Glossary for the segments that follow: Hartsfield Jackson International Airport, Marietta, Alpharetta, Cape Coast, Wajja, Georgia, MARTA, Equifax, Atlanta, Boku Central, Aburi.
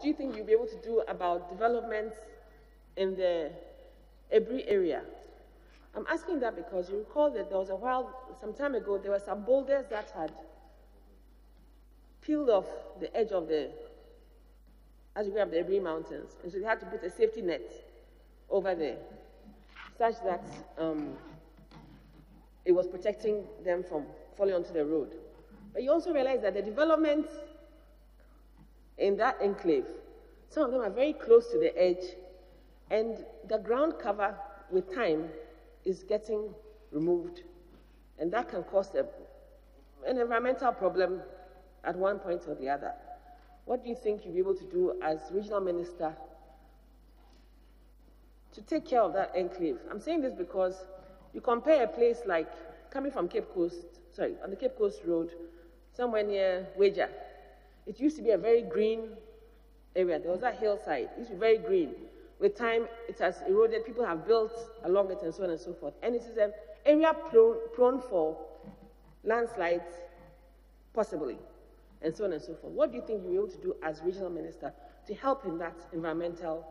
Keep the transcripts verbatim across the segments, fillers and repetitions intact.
do you think you'll be able to do about developments in the Aburi area? I'm asking that because you recall that there was a while, some time ago, there were some boulders that had peeled off the edge of the, as you go up the Aburi mountains, and so they had to put a safety net over there, such that um, it was protecting them from falling onto the road. But you also realize that the developments in that enclave, some of them are very close to the edge, and the ground cover with time is getting removed, and that can cause a, an environmental problem at one point or the other. What do you think you'll be able to do as regional minister to take care of that enclave? I'm saying this because you compare a place like, coming from Cape Coast, sorry, on the Cape Coast Road, somewhere near Wajja. It used to be a very green area. There was that hillside. It used to be very green. With time, it has eroded. People have built along it and so on and so forth. And it is an area prone, prone for landslides, possibly, and so on and so forth. What do you think you'll be able to do as regional minister to help in that environmental,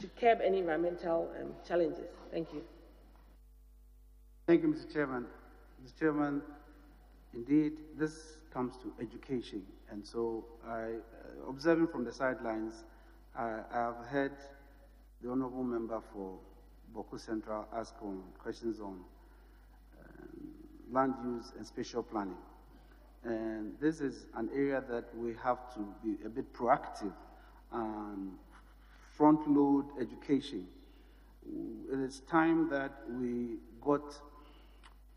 to curb any environmental um, challenges? Thank you. Thank you, Mister Chairman. Mister Chairman, indeed, this comes to education. And so, I, uh, observing from the sidelines, I, I have heard the Honourable Member for Boku Central ask on questions on um, land use and spatial planning. And this is an area that we have to be a bit proactive and front-load education. It is time that we got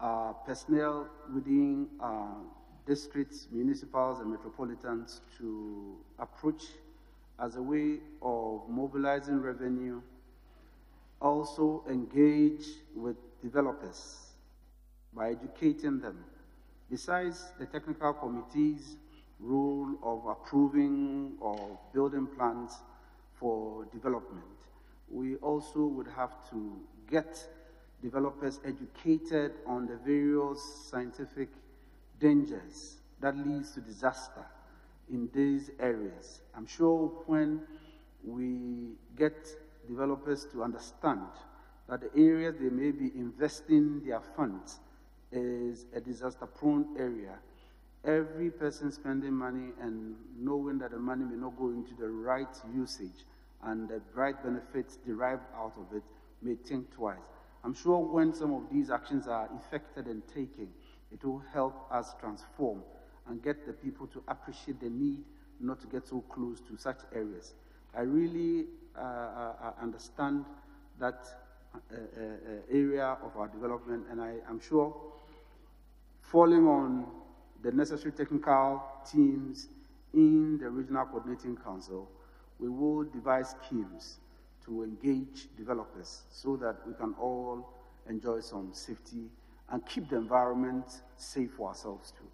uh, personnel within uh, districts, municipals, and metropolitans to approach as a way of mobilizing revenue, also engage with developers by educating them. Besides the technical committee's role of approving or building plans for development, we also would have to get developers educated on the various scientific dangers that leads to disaster in these areas. I'm sure when we get developers to understand that the area they may be investing their funds is a disaster-prone area, every person spending money and knowing that the money may not go into the right usage and the right benefits derived out of it may think twice. I'm sure when some of these actions are effected and taken, it will help us transform and get the people to appreciate the need not to get so close to such areas. I really uh, I understand that uh, uh, area of our development, and I am sure falling on the necessary technical teams in the Regional Coordinating Council, we will devise schemes to engage developers so that we can all enjoy some safety and keep the environment safe for ourselves too.